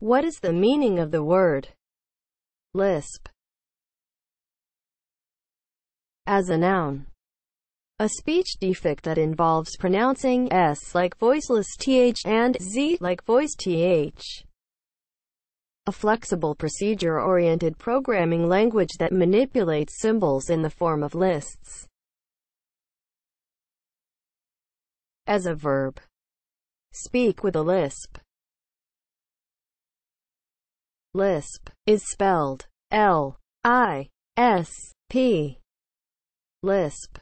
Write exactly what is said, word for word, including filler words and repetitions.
What is the meaning of the word lisp as a noun? A speech defect that involves pronouncing s like voiceless th and z like voiced th. A flexible procedure-oriented programming language that manipulates symbols in the form of lists. As a verb, speak with a lisp. Lisp is spelled L I S P. Lisp.